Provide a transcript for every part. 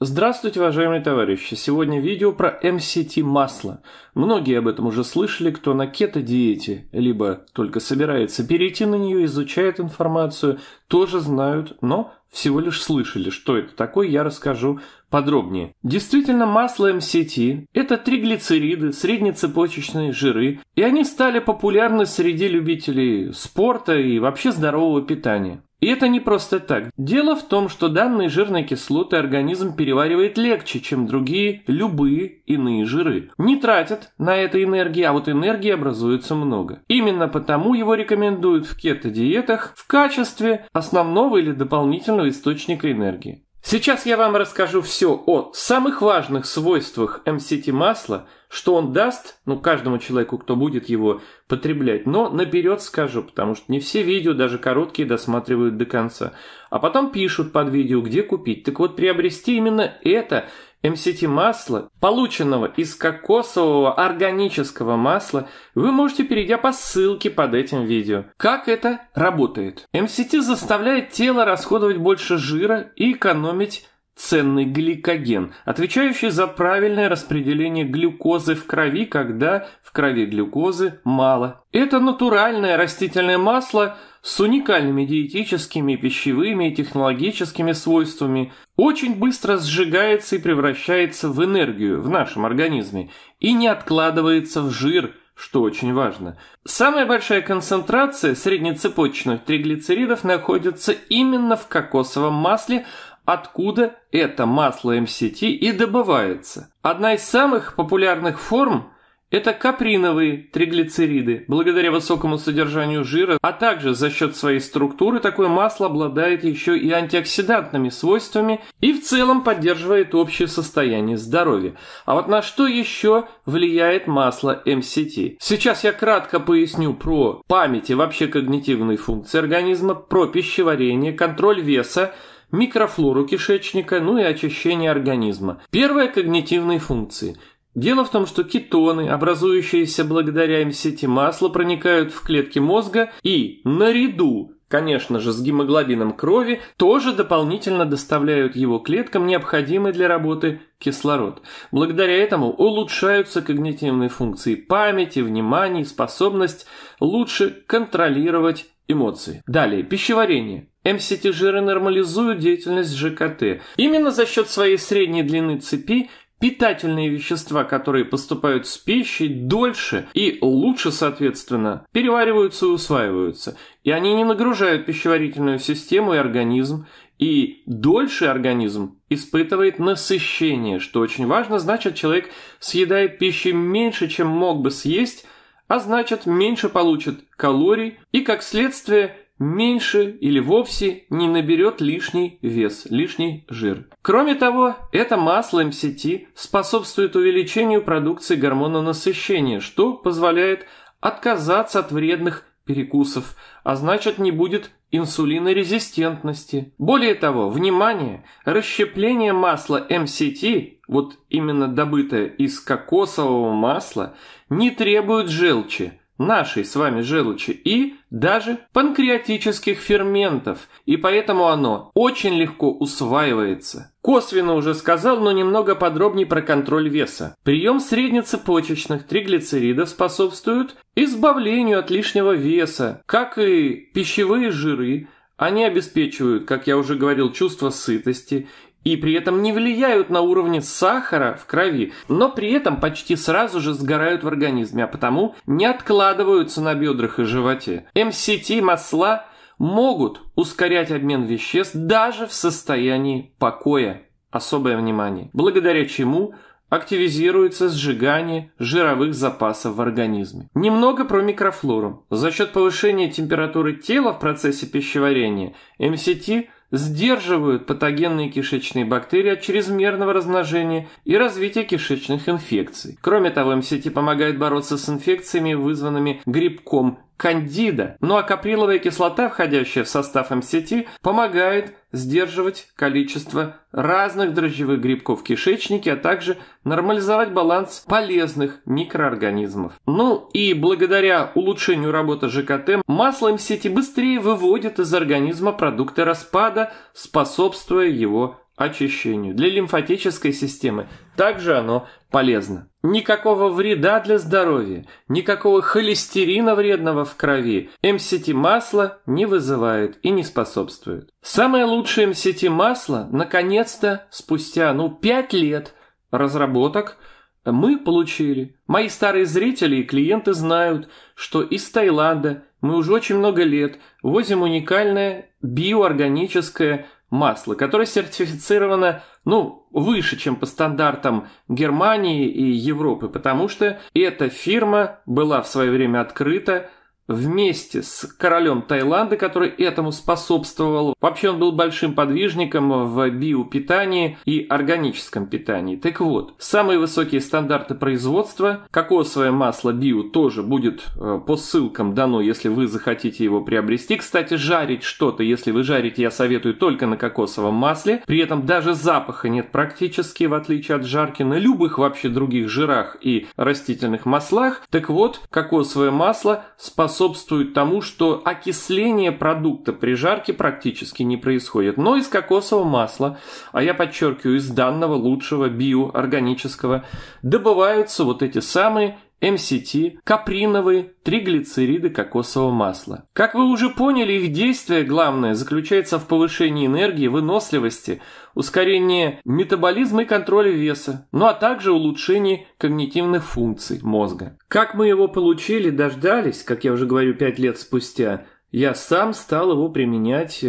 Здравствуйте, уважаемые товарищи! Сегодня видео про MCT-масло. Многие об этом уже слышали, кто на кето-диете, либо только собирается перейти на нее, изучает информацию, тоже знают, но всего лишь слышали, что это такое, я расскажу подробнее. Действительно, масло MCT – это триглицериды, среднецепочечные жиры, и они стали популярны среди любителей спорта и вообще здорового питания. И это не просто так. Дело в том, что данные жирные кислоты организм переваривает легче, чем другие любые иные жиры. Не тратят на это энергии, а вот энергии образуется много. Именно потому его рекомендуют в кето-диетах в качестве основного или дополнительного источника энергии. Сейчас я вам расскажу все о самых важных свойствах MCT-масла, что он даст, каждому человеку, кто будет его потреблять, но наперед скажу, потому что не все видео, даже короткие, досматривают до конца, а потом пишут под видео, где купить. Так вот, приобрести именно это MCT-масло, полученного из кокосового органического масла, вы можете, перейдя по ссылке под этим видео. Как это работает? MCT заставляет тело расходовать больше жира и экономить ценный гликоген, отвечающий за правильное распределение глюкозы в крови, когда в крови глюкозы мало. Это натуральное растительное масло с уникальными диетическими, пищевыми и технологическими свойствами, очень быстро сжигается и превращается в энергию в нашем организме и не откладывается в жир, что очень важно. Самая большая концентрация среднецепочечных триглицеридов находится именно в кокосовом масле, откуда это масло MCT и добывается. Одна из самых популярных форм – это каприновые триглицериды. Благодаря высокому содержанию жира, а также за счет своей структуры, такое масло обладает еще и антиоксидантными свойствами и в целом поддерживает общее состояние здоровья. А вот на что еще влияет масло MCT? Сейчас я кратко поясню про память и вообще когнитивные функции организма, про пищеварение, контроль веса, микрофлору кишечника, и очищение организма. Первое – когнитивные функции. Дело в том, что кетоны, образующиеся благодаря MCT-маслу, проникают в клетки мозга и наряду, конечно же, с гемоглобином крови, тоже дополнительно доставляют его клеткам необходимый для работы кислород. Благодаря этому улучшаются когнитивные функции памяти, внимания, способность лучше контролировать эмоции. Далее, пищеварение. MCT-жиры нормализуют деятельность ЖКТ. Именно за счет своей средней длины цепи питательные вещества, которые поступают с пищей, дольше и лучше, соответственно, перевариваются и усваиваются. И они не нагружают пищеварительную систему и организм. И дольше организм испытывает насыщение, что очень важно, значит, человек съедает пищи меньше, чем мог бы съесть, а значит, меньше получит калорий и, как следствие, меньше или вовсе не наберет лишний вес, лишний жир. Кроме того, это масло MCT способствует увеличению продукции гормона насыщения, что позволяет отказаться от вредных перекусов, а значит, не будет инсулинорезистентности. Более того, внимание, расщепление масла MCT, вот именно добытое из кокосового масла, не требует желчи, нашей с вами желчи и даже панкреатических ферментов, и поэтому оно очень легко усваивается. Косвенно уже сказал, но немного подробнее про контроль веса. Прием среднецепочечных триглицеридов способствует избавлению от лишнего веса, как и пищевые жиры. Они обеспечивают, как я уже говорил, чувство сытости и при этом не влияют на уровни сахара в крови, но при этом почти сразу же сгорают в организме, а потому не откладываются на бедрах и животе. MCT-масла могут ускорять обмен веществ даже в состоянии покоя, особое внимание, благодаря чему активизируется сжигание жировых запасов в организме. Немного про микрофлору. За счет повышения температуры тела в процессе пищеварения MCT сдерживают патогенные кишечные бактерии от чрезмерного размножения и развития кишечных инфекций. Кроме того, MCT помогает бороться с инфекциями, вызванными грибком кандида. А каприловая кислота, входящая в состав MCT, помогает сдерживать количество разных дрожжевых грибков в кишечнике, а также нормализовать баланс полезных микроорганизмов. И благодаря улучшению работы ЖКТ, масло MCT быстрее выводит из организма продукты распада, способствуя его очищению, для лимфатической системы. Также оно полезно. Никакого вреда для здоровья, никакого холестерина вредного в крови МСТ-масло не вызывает и не способствует. Самое лучшее МСТ-масло, наконец-то, спустя 5 лет разработок, мы получили. Мои старые зрители и клиенты знают, что из Таиланда мы уже очень много лет возим уникальное биоорганическое масло, которое сертифицировано, выше, чем по стандартам Германии и Европы, потому что эта фирма была в свое время открыта вместе с королем Таиланда, который этому способствовал. Вообще он был большим подвижником в биопитании и органическом питании. Так вот, самые высокие стандарты производства. Кокосовое масло био тоже будет по ссылкам дано, если вы захотите его приобрести. Кстати, жарить что-то, если вы жарите, я советую только на кокосовом масле. При этом даже запаха нет практически, в отличие от жарки на любых вообще других жирах и растительных маслах. Так вот, кокосовое масло способствует тому, что окисление продукта при жарке практически не происходит. Но из кокосового масла, а я подчеркиваю, из данного лучшего биоорганического, добываются вот эти самые МСТ, каприновые триглицериды кокосового масла. Как вы уже поняли, их действие главное заключается в повышении энергии, выносливости, ускорении метаболизма и контроле веса, а также улучшении когнитивных функций мозга. Как мы его получили, дождались, как я уже говорю, 5 лет спустя, я сам стал его применять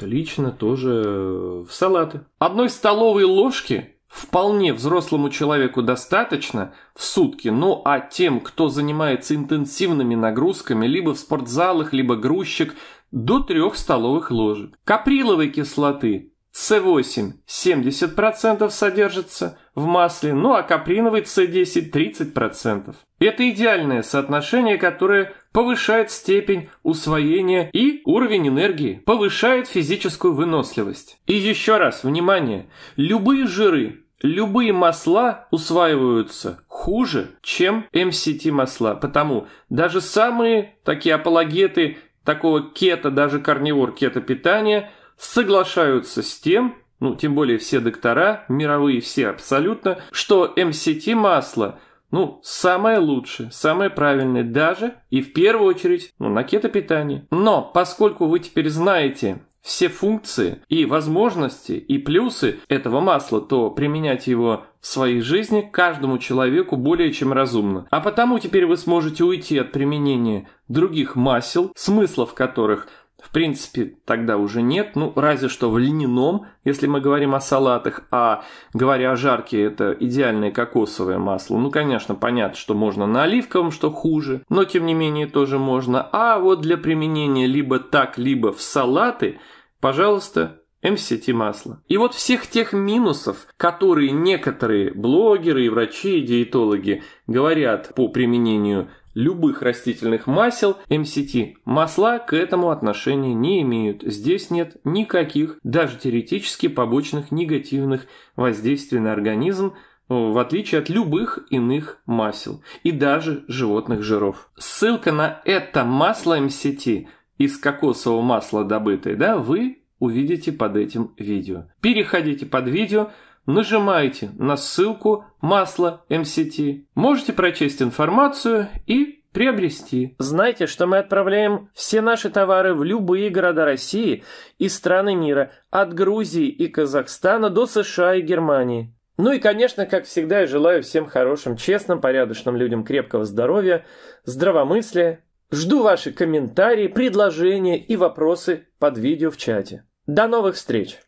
лично тоже в салаты. Одной столовой ложки вполне взрослому человеку достаточно в сутки, а тем, кто занимается интенсивными нагрузками, либо в спортзалах, либо грузчик, до 3 столовых ложек. Каприловой кислоты С8 70% содержится в масле, каприновой С10 30%. Это идеальное соотношение, которое повышает степень усвоения и уровень энергии, повышает физическую выносливость. И еще раз, внимание, любые жиры, любые масла усваиваются хуже, чем МСТ-масла, потому даже самые такие апологеты такого кето, даже карнивор кето-питания, соглашаются с тем, тем более все доктора, мировые все абсолютно, что МСТ-масло самое лучшее, самое правильное даже и в первую очередь на кетопитании. Но поскольку вы теперь знаете все функции и возможности и плюсы этого масла, то применять его в своей жизни каждому человеку более чем разумно. А потому теперь вы сможете уйти от применения других масел, смыслов которых в принципе тогда уже нет, разве что в льняном, если мы говорим о салатах, а говоря о жарке, это идеальное кокосовое масло. Конечно, понятно, что можно на оливковом, что хуже, но тем не менее тоже можно. А вот для применения либо так, либо в салаты, пожалуйста, МСТ-масло. И вот всех тех минусов, которые некоторые блогеры, и врачи, и диетологи говорят по применению любых растительных масел, МСТ-масла к этому отношения не имеют. Здесь нет никаких, даже теоретически, побочных негативных воздействий на организм, в отличие от любых иных масел и даже животных жиров. Ссылка на это масло МСТ из кокосового масла добытое, вы увидите под этим видео. Переходите под видео, нажимаете на ссылку «Масло МСТ». Можете прочесть информацию и приобрести. Знайте, что мы отправляем все наши товары в любые города России и страны мира, от Грузии и Казахстана до США и Германии. И, конечно, как всегда, я желаю всем хорошим, честным, порядочным людям крепкого здоровья, здравомыслия. Жду ваши комментарии, предложения и вопросы под видео в чате. До новых встреч!